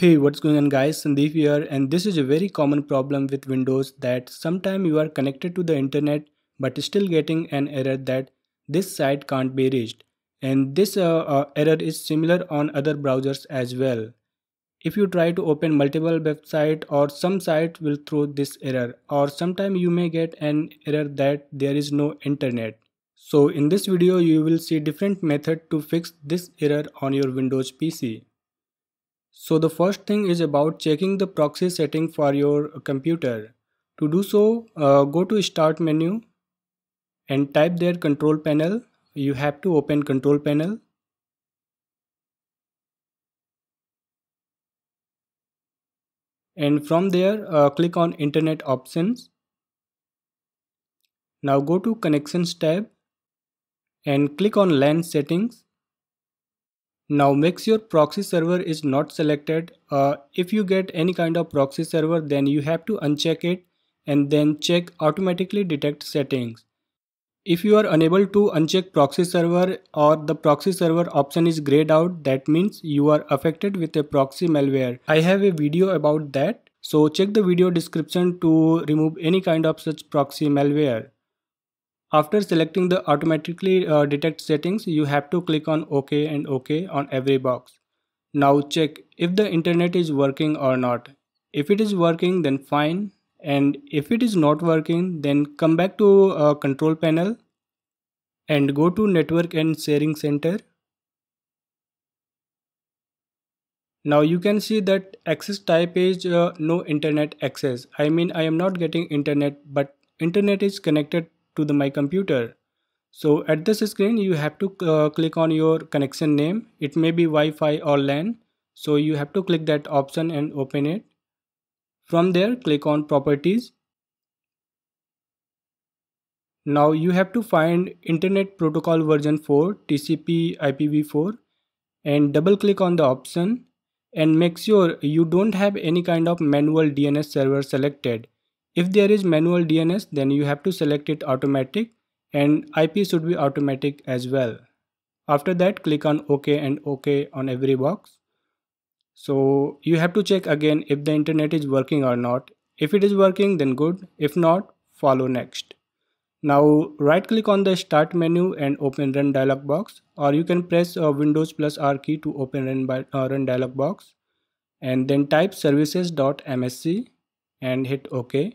Hey, what's going on guys, Sandeep here, and this is a very common problem with Windows that sometime you are connected to the internet but still getting an error that this site can't be reached, and this error is similar on other browsers as well. If you try to open multiple websites, or some sites will throw this error, or sometime you may get an error that there is no internet. So in this video you will see different method to fix this error on your Windows PC. So the first thing is about checking the proxy setting for your computer. To do so, go to Start menu and type there Control Panel. You have to open Control Panel. And from there, click on Internet Options. Now go to Connections tab and click on LAN settings. Now make sure proxy server is not selected. If you get any kind of proxy server, then you have to uncheck it and then check automatically detect settings. If you are unable to uncheck proxy server or the proxy server option is grayed out, that means you are affected with a proxy malware. I have a video about that, so check the video description to remove any kind of such proxy malware. After selecting the automatically detect settings, you have to click on OK and OK on every box. Now check if the internet is working or not. If it is working, then fine, and if it is not working, then come back to Control Panel and go to Network and Sharing Center. Now you can see that access type is no internet access. I mean, I am not getting internet, but internet is connected to my computer. So at this screen you have to click on your connection name. It may be Wi-Fi or LAN, so you have to click that option and open it. From there click on Properties. Now you have to find Internet Protocol Version 4 TCP/IPv4 and double click on the option, and make sure you don't have any kind of manual DNS server selected. If there is manual DNS, then you have to select it automatic, and IP should be automatic as well. After that click on OK and OK on every box. So you have to check again if the internet is working or not. If it is working, then good. If not, follow next. Now right click on the Start menu and open Run dialog box, or you can press Windows plus R key to open Run dialog box, and then type services.msc and hit OK.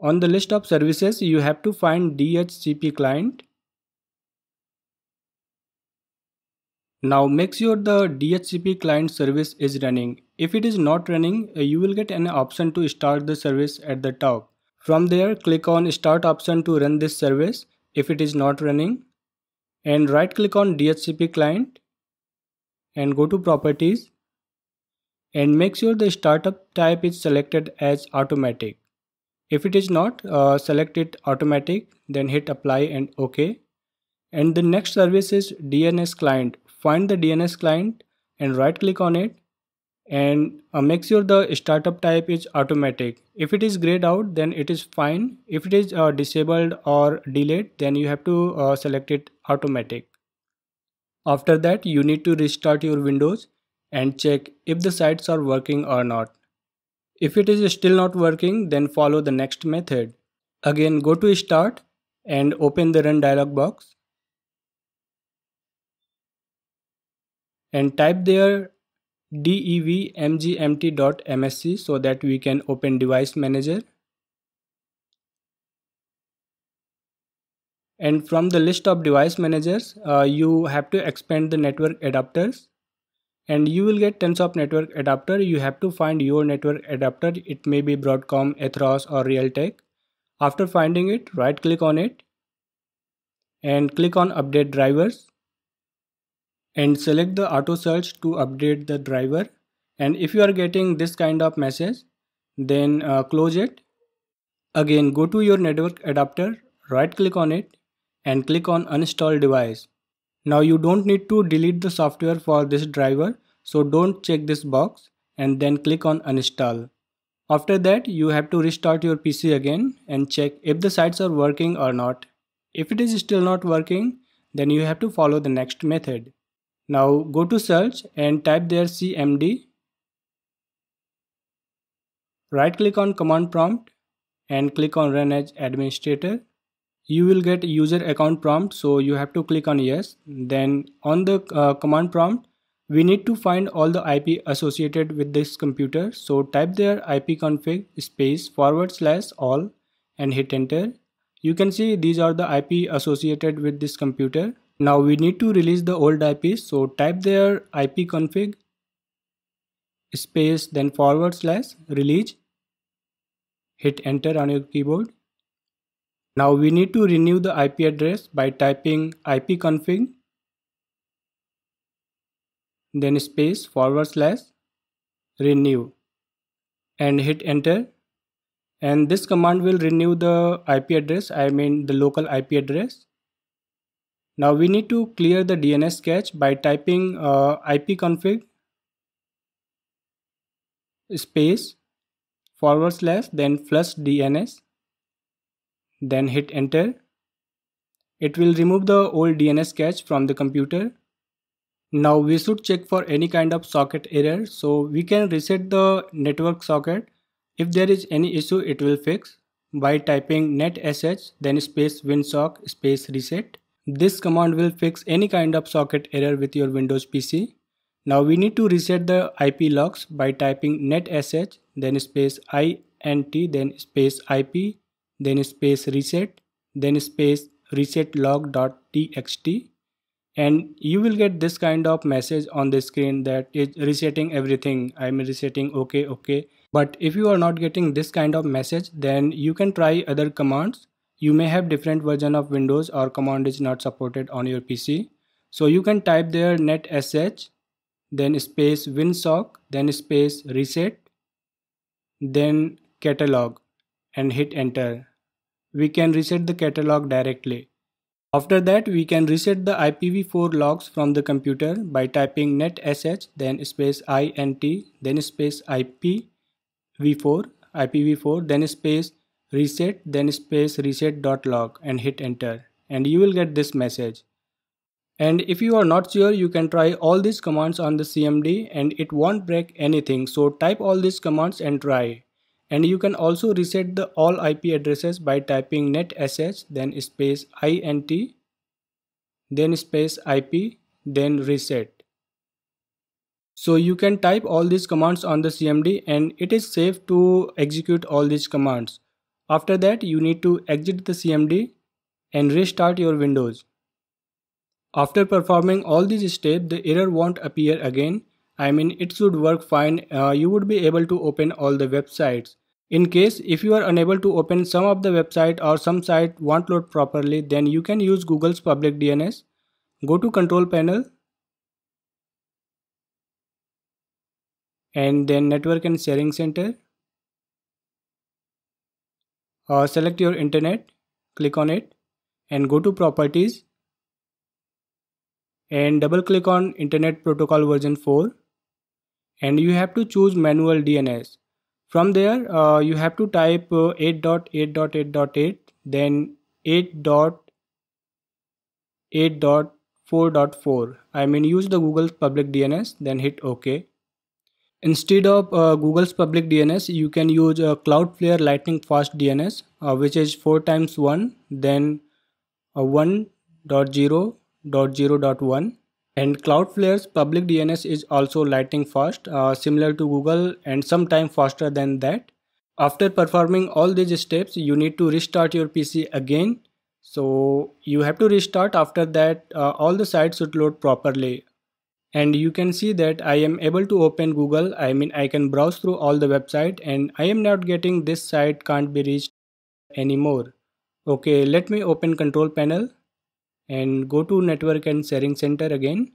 On the list of services you have to find DHCP client. Now make sure the DHCP client service is running. If it is not running, you will get an option to start the service at the top. From there click on Start option to run this service if it is not running, and right click on DHCP client and go to Properties, and make sure the startup type is selected as automatic. If it is not, select it automatic, then hit Apply and OK. And the next service is DNS client. Find the DNS client and right click on it, and make sure the startup type is automatic. If it is grayed out, then it is fine. If it is disabled or delayed, then you have to select it automatic. After that you need to restart your Windows and check if the sites are working or not. If it is still not working, then follow the next method. Again go to Start and open the Run dialog box and type there devmgmt.msc so that we can open Device Manager. And from the list of device managers, you have to expand the network adapters, and you will get tons of network adapter. You have to find your network adapter. It may be Broadcom, Atheros or Realtek. After finding it, right click on it and click on Update Drivers and select the auto search to update the driver. And if you are getting this kind of message, then close it. Again go to your network adapter, right click on it and click on Uninstall Device. Now you don't need to delete the software for this driver, so don't check this box, and then click on Uninstall. After that you have to restart your PC again and check if the sites are working or not. If it is still not working, then you have to follow the next method. Now go to search and type there CMD. Right click on command prompt and click on run as administrator. You will get user account prompt, so you have to click on yes. Then on the command prompt, we need to find all the IP associated with this computer. So type there ipconfig space /all and hit enter. You can see these are the IP associated with this computer. Now we need to release the old IP. So type there ipconfig space then /release. Hit enter on your keyboard. Now we need to renew the IP address by typing ipconfig then /renew and hit enter, and this command will renew the IP address, I mean the local IP address. Now we need to clear the DNS cache by typing ipconfig space / then /DNS then hit enter. It will remove the old DNS cache from the computer. Now we should check for any kind of socket error, so we can reset the network socket. If there is any issue, it will fix by typing netsh then winsock reset. This command will fix any kind of socket error with your Windows PC. Now we need to reset the IP logs by typing netsh then int then ip then reset then resetlog.txt. And you will get this kind of message on the screen that is resetting everything. I'm resetting, okay. But if you are not getting this kind of message, then you can try other commands. You may have different version of Windows or command is not supported on your PC. So you can type there netsh, then winsock, then reset, then catalog and hit enter. We can reset the catalog directly. After that, we can reset the IPv4 logs from the computer by typing netsh then int then ipv4 then reset then reset.log and hit enter, and you will get this message. And if you are not sure, you can try all these commands on the CMD and it won't break anything. So type all these commands and try. And you can also reset the all IP addresses by typing netsh then int then ip then reset. So you can type all these commands on the CMD and it is safe to execute all these commands. After that, you need to exit the CMD and restart your Windows. After performing all these steps, the error won't appear again. I mean, it should work fine. You would be able to open all the websites. In case if you are unable to open some of the website or some site won't load properly, then you can use Google's public DNS. Go to Control Panel and then Network and Sharing Center. Select your internet, click on it and go to Properties and double click on Internet Protocol Version 4. And you have to choose manual DNS. From there, you have to type 8.8.8.8, then 8.8.4.4. I mean, use the Google's public DNS, then hit OK. Instead of Google's public DNS, you can use Cloudflare Lightning Fast DNS, which is 4x1, then 1.0.0.1. And Cloudflare's public DNS is also lightning fast, similar to Google and sometimes faster than that. After performing all these steps, you need to restart your PC again. So you have to restart. After that, all the sites should load properly. And you can see that I am able to open Google. I mean, I can browse through all the website and I am not getting this site can't be reached anymore. Okay, let me open Control Panel and go to Network and Sharing Center again,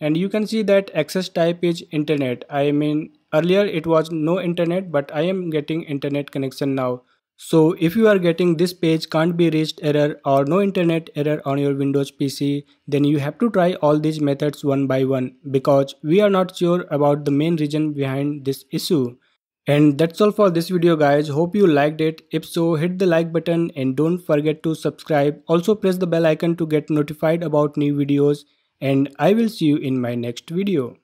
and you can see that access type is internet. I mean, earlier it was no internet, but I am getting internet connection now. So if you are getting this page can't be reached error or no internet error on your Windows PC, then you have to try all these methods one by one, because we are not sure about the main reason behind this issue. And that's all for this video, guys. Hope you liked it. If so, hit the like button and don't forget to subscribe. Also press the bell icon to get notified about new videos. and I will see you in my next video.